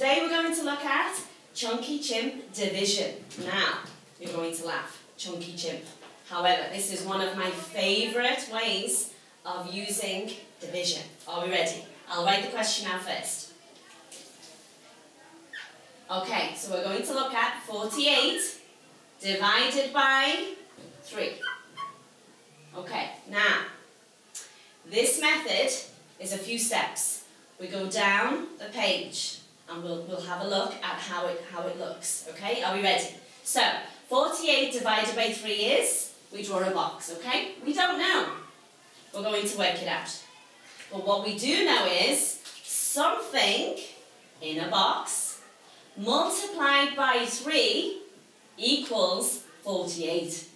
today we're going to look at chunky chimp division. Now, you're going to laugh, chunky chimp. However, this is one of my favourite ways of using division. Are we ready? I'll write the question out first. Okay, so we're going to look at 48 divided by 3. Okay, now, this method is a few steps. We go down the page and we'll have a look at how it looks. Okay, are we ready? So, 48 divided by 3 is, we draw a box, okay? We don't know. We're going to work it out. But what we do know is something in a box multiplied by 3 equals 48.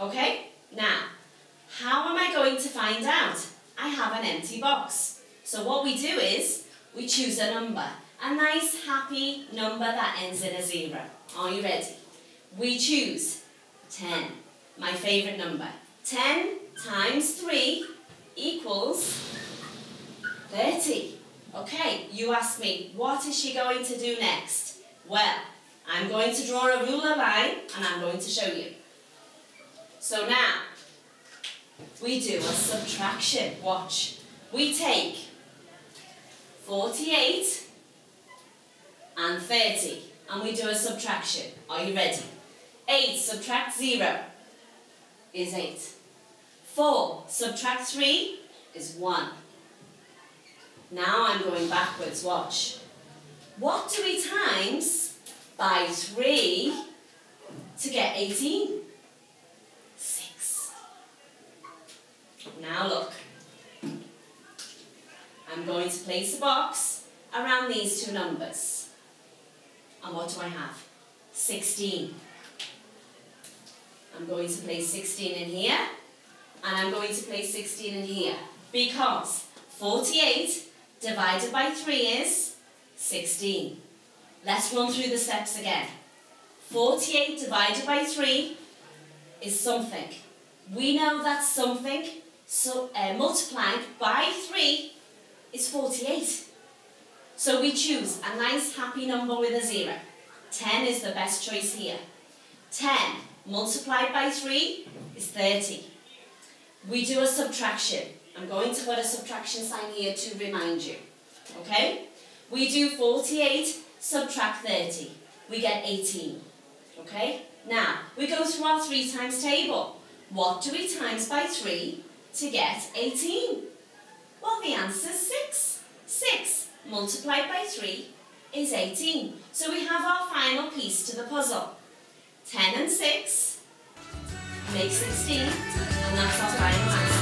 Okay? Now, how am I going to find out? I have an empty box. So what we do is we choose a number. A nice happy number that ends in a 0. Are you ready? We choose 10. My favourite number. 10 times 3 equals 30. Okay, you ask me, what is she going to do next? Well, I'm going to draw a ruler line and I'm going to show you. So now, we do a subtraction. Watch. We take 48 and 30, and we do a subtraction. Are you ready? 8 subtract 0 is 8. 4 subtract 3 is 1. Now I'm going backwards, watch. What do we times by 3 to get 18? 6. Now look. I'm going to place a box around these two numbers. And what do I have? 16. I'm going to place 16 in here, and I'm going to place 16 in here, because 48 divided by 3 is 16. Let's run through the steps again. 48 divided by 3 is something. We know that something multiplied by 3 is 48. So we choose a nice happy number with a 0. 10 is the best choice here. 10 multiplied by 3 is 30. We do a subtraction. I'm going to put a subtraction sign here to remind you. Okay? We do 48, subtract 30. We get 18. Okay? Now, we go through our 3 times table. What do we times by 3 to get 18? Well, the answer is 6. 6. Multiplied by 3 is 18. So we have our final piece to the puzzle. 10 and 6 make 16, and that's our final answer.